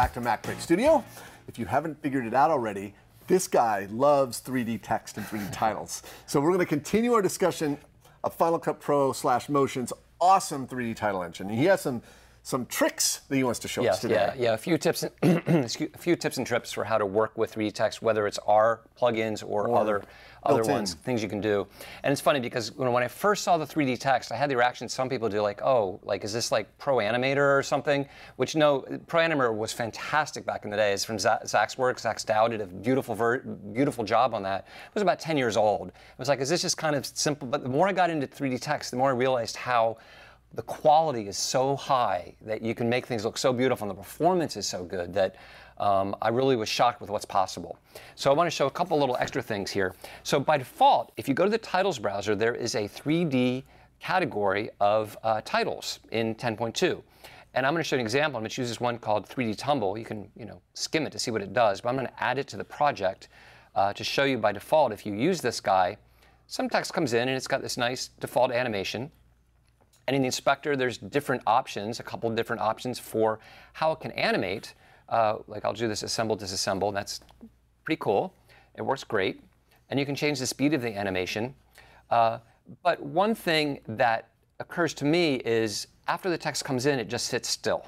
back to MacBreak Studio. If you haven't figured it out already, this guy loves 3D text and 3D titles. So we're going to continue our discussion of Final Cut Pro / Motion's awesome 3D title engine. He has some tricks that he wants to show us today. Yeah, a few tips and trips for how to work with 3D text, whether it's our plugins or other ones, things you can do. And it's funny because when I first saw the 3D text, I had the reaction some people do, like, oh, like, is this like Pro Animator or something? Which, no, Pro Animator was fantastic back in the day. It's from Zach's work. Zach Dow did a beautiful job on that. It was about 10 years old. It was like, is this just kind of simple? But the more I got into 3D text, the more I realized how the quality is so high that you can make things look so beautiful and the performance is so good that I really was shocked with what's possible. So I want to show a couple little extra things here. So by default, if you go to the titles browser, there is a 3D category of titles in 10.2. And I'm going to show you an example. I'm going to choose this one called 3D Tumble. You can skim it to see what it does, but I'm going to add it to the project to show you by default, if you use this guy, some text comes in and it's got this nice default animation. And in the inspector, there's different options, a couple different options for how it can animate. Like I'll do this assemble, disassemble, and that's pretty cool. It works great. And you can change the speed of the animation. But one thing that occurs to me is after the text comes in, it just sits still.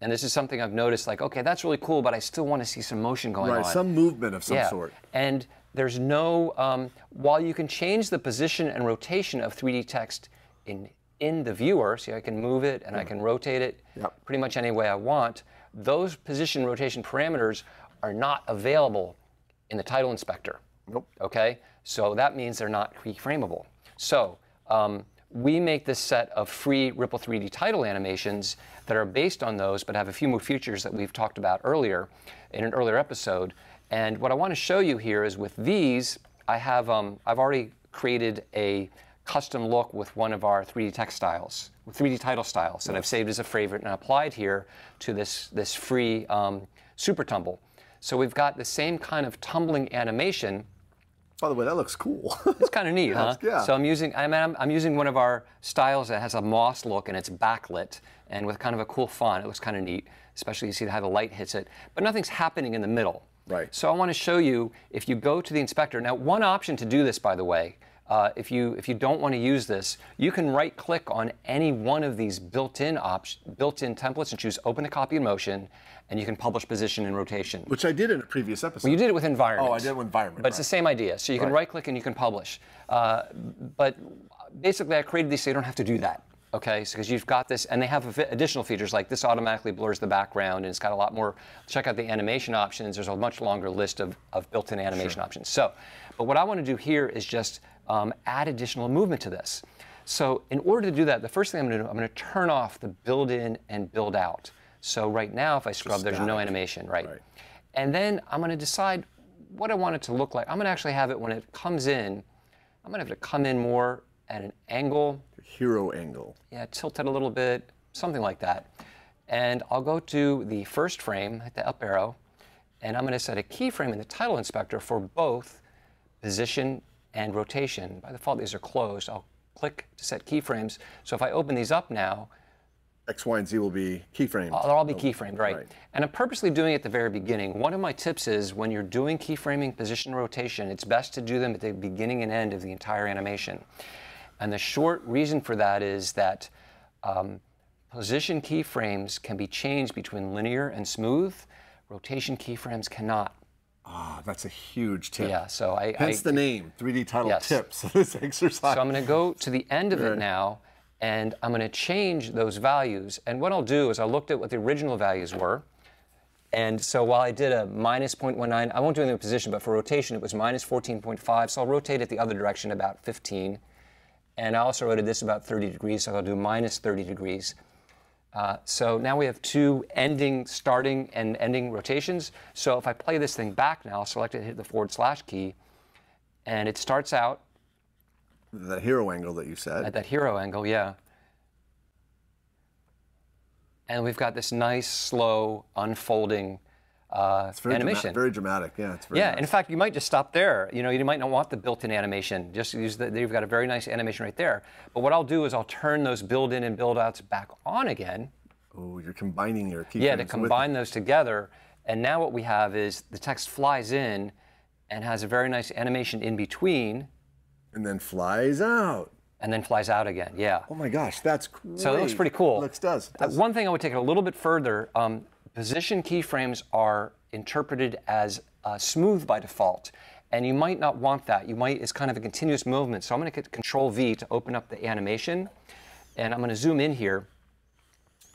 And this is something I've noticed, like, okay, that's really cool, but I still want to see some motion going on. Right, some movement of some sort. And there's no, while you can change the position and rotation of 3D text in the viewer, see, I can move it and I can rotate it pretty much any way I want. Those position rotation parameters are not available in the title inspector. Nope. Okay? So that means they're not keyframeable. So we make this set of free Ripple 3D title animations that are based on those but have a few more features that we've talked about earlier in an earlier episode. And what I want to show you here is with these, I have, I've already created a custom look with one of our 3D text styles, 3D title styles that I've saved as a favorite and applied here to this free super tumble. So we've got the same kind of tumbling animation. By the way, that looks cool. It's kind of neat, huh? Yeah. So I'm using one of our styles that has a moss look and it's backlit and with kind of a cool font. It looks kind of neat, especially you see how the light hits it. But nothing's happening in the middle. Right. So I want to show you, if you go to the inspector. Now, one option to do this, by the way, if you don't want to use this, you can right-click on any one of these built-in templates and choose Open a Copy in Motion, and you can publish position and rotation. Which I did in a previous episode. Well, you did it with environment. Oh, I did it with environment. But it's the same idea. So you can right-click and you can publish. But basically, I created these so you don't have to do that. Okay, so because you've got this, and they have additional features like this automatically blurs the background, and it's got a lot more. Check out the animation options. There's a much longer list of built-in animation options. So, but what I want to do here is just add additional movement to this. So in order to do that, the first thing I'm going to do, I'm going to turn off the build-in and build-out. So right now, if I scrub, there's no animation, right? And then I'm going to decide what I want it to look like. I'm going to actually have it when it comes in. I'm going to have it come in more at an angle. Hero angle. Yeah, tilt it a little bit, something like that. And I'll go to the first frame, hit the up arrow, and I'm going to set a keyframe in the title inspector for both position and rotation. By default, these are closed. I'll click to set keyframes. So if I open these up now, X, Y, and Z will be keyframed. They'll all be keyframed, right. And I'm purposely doing it at the very beginning. One of my tips is when you're doing keyframing, position, rotation, it's best to do them at the beginning and end of the entire animation. And the short reason for that is that position keyframes can be changed between linear and smooth. Rotation keyframes cannot. Ah, that's a huge tip. Yeah, so hence the name, 3D title tips, this exercise. So I'm going to go to the end of it now, and I'm going to change those values. And what I'll do is I looked at what the original values were. And so while I did a minus 0.19, I won't do it in the position, but for rotation, it was minus 14.5. So I'll rotate it the other direction about 15. And I also rotated this about 30 degrees, so I'll do minus 30 degrees. So now we have two starting and ending rotations. So if I play this thing back now, I'll select it, hit the / key, and it starts out. The hero angle that you said. At that hero angle, yeah. And we've got this nice, slow, unfolding it's very animation. Very dramatic, yeah. It's very nice. In fact, you might just stop there. You might not want the built-in animation. Just use you've got a very nice animation right there. But what I'll do is I'll turn those build-in and build-outs back on again. Oh, you're combining your keyframes. Yeah, to combine those together. And now what we have is the text flies in and has a very nice animation in between. And then flies out. And then flies out again, yeah. Oh my gosh, that's great. So it looks pretty cool. It does. One thing I would take it a little bit further, position keyframes are interpreted as smooth by default. And you might not want that. You might, it's kind of a continuous movement. So I'm gonna hit Control V to open up the animation. And I'm gonna zoom in here.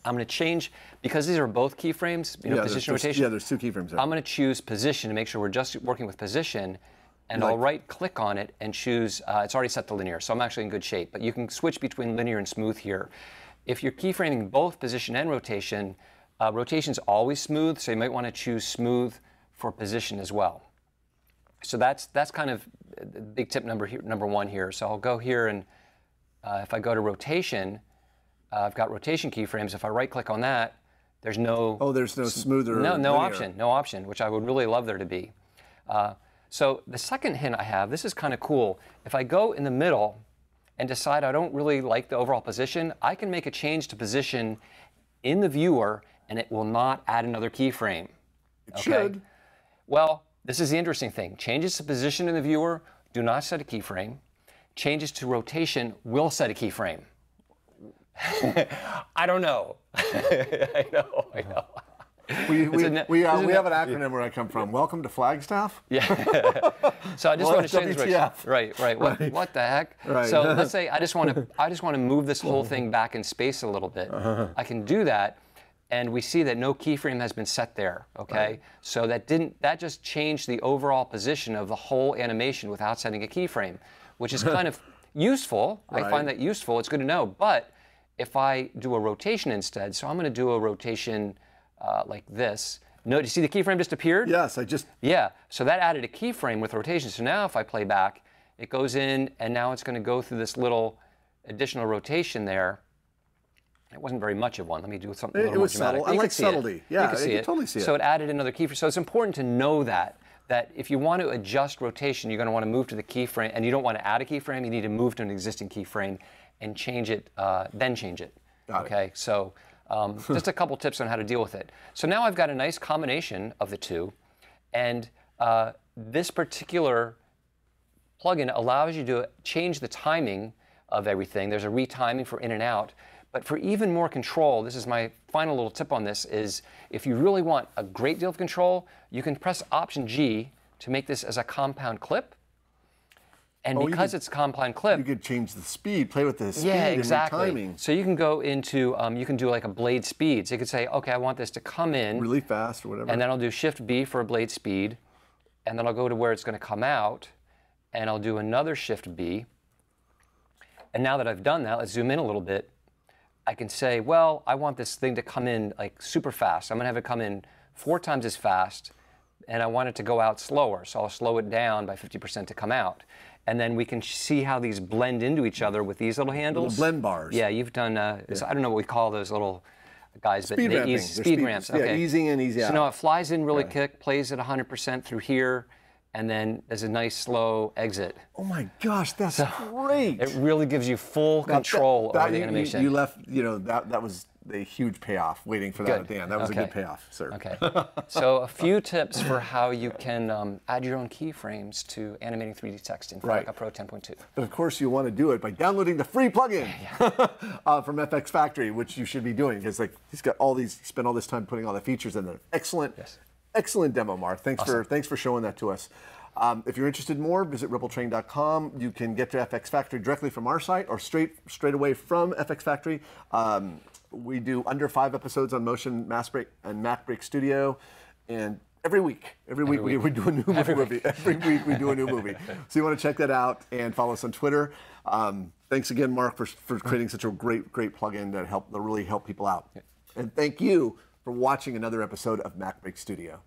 I'm gonna change, because these are both keyframes, you know, position, rotation. Yeah, there's two keyframes there. I'm gonna choose position to make sure we're just working with position. And I'll right-click on it and choose, it's already set to linear, so I'm actually in good shape. But you can switch between linear and smooth here. If you're keyframing both position and rotation, rotation's always smooth, so you might wanna choose smooth for position as well. So that's kind of big tip number one here. So I'll go here and if I go to rotation, I've got rotation keyframes. If I right-click on that, there's no... Oh, there's no smoother... No option, which I would really love there to be. So the second hint I have, this is kind of cool. If I go in the middle and decide I don't really like the overall position, I can make a change to position in the viewer, and it will not add another keyframe. It should. Well, this is the interesting thing. Changes to position in the viewer do not set a keyframe. Changes to rotation will set a keyframe. I don't know. I know. We have an acronym where I come from. Welcome to Flagstaff. Yeah. So I just want to change this. Right. What the heck? Right. So let's say I just want to move this whole thing back in space a little bit. I can do that, and we see that no keyframe has been set there. Okay. Right. So that just changed the overall position of the whole animation without setting a keyframe, which is kind of useful. Right. I find that useful. It's good to know. But if I do a rotation instead, so I'm going to do a rotation. Like this. No, do you see the keyframe just appeared? Yes, I just... Yeah, so that added a keyframe with rotation. So now if I play back, it goes in, and now it's going to go through this little additional rotation there. It wasn't very much of one. Let me do something a little more dramatic. It was subtle. I like subtlety. Yeah, you can totally see it. So it added another keyframe. So it's important to know that if you want to adjust rotation, you're going to want to move to the keyframe, and you don't want to add a keyframe. You need to move to an existing keyframe and change it, then change it. Got it. So... just a couple tips on how to deal with it. So now I've got a nice combination of the two, and this particular plugin allows you to change the timing of everything. There's a retiming for in and out, but for even more control, this is my final little tip on this, is if you really want a great deal of control, you can press Option G to make this as a compound clip. And because it's a compound clip, you could change the speed, play with the speed and the timing. So you can go into, you can do like a blade speed. So you could say, okay, I want this to come in really fast or whatever. And then I'll do Shift B for a blade speed. And then I'll go to where it's going to come out. And I'll do another Shift B. And now that I've done that, let's zoom in a little bit. I can say, well, I want this thing to come in like super fast. I'm going to have it come in 4 times as fast. And I want it to go out slower. So I'll slow it down by 50% to come out. And then we can see how these blend into each other with these little handles. Little blend bars. Yeah, you've done, I don't know what we call those little guys, but they ease speed ramps. Okay. Yeah, easing in, easy out. So now it flies in really quick, plays at 100% through here, and then there's a nice slow exit. Oh my gosh, that's great. It really gives you full control over the animation. You left, you know, that was a huge payoff waiting for that at the end. That was a good payoff, sir. Okay. So a few tips for how you can add your own keyframes to animating 3D text in Final Cut Pro 10.2. But of course you want to do it by downloading the free plugin from FX Factory, which you should be doing, because like he's got all these, he spent all this time putting all the features in there. Excellent, excellent demo, Mark. Thanks for showing that to us. If you're interested more, visit rippletraining.com. You can get to FX Factory directly from our site or straight away from FX Factory. We do under 5 episodes on Motion, MacBreak Studio, and every week we do a new movie. Every week we do a new movie. So you want to check that out and follow us on Twitter. Thanks again, Mark, for creating such a great plugin that really helped people out. And thank you for watching another episode of MacBreak Studio.